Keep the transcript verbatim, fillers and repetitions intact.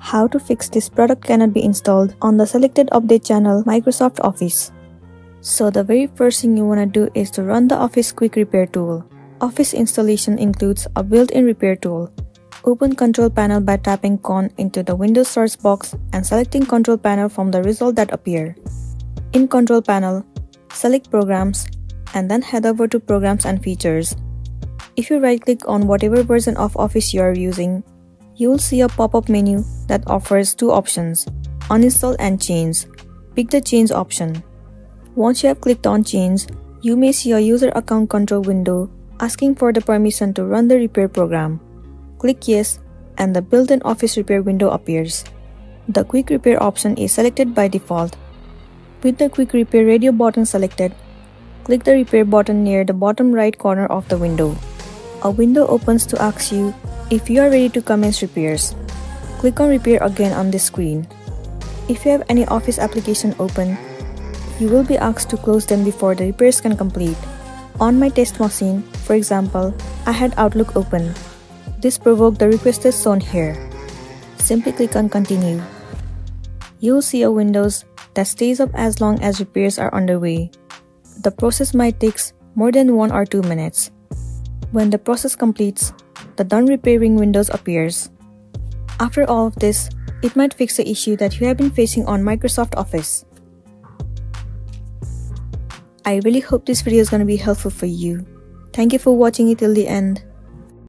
How to fix this product cannot be installed on the selected update channel Microsoft Office. So the very first thing you want to do is to run the Office Quick Repair tool. Office installation includes a built-in repair tool. Open Control Panel by tapping C T R L into the Windows search box and selecting Control Panel from the results that appear. In Control Panel, select Programs and then head over to Programs and Features. If you right-click on whatever version of Office you are using, you will see a pop-up menu that offers two options, Uninstall and Change. Pick the Change option. Once you have clicked on Change, you may see a user account control window asking for the permission to run the repair program. Click Yes and the built-in Office Repair window appears. The Quick Repair option is selected by default. With the Quick Repair radio button selected, click the repair button near the bottom right corner of the window. A window opens to ask you if you are ready to commence repairs. Click on Repair again on this screen. If you have any Office application open, you will be asked to close them before the repairs can complete. On my test machine, for example, I had Outlook open. This provoked the requested zone here. Simply click on Continue. You'll see a window that stays up as long as repairs are underway. The process might take more than one or two minutes. When the process completes, the Done Repairing window appears. After all of this, it might fix the issue that you have been facing on Microsoft Office. I really hope this video is going to be helpful for you. Thank you for watching it till the end.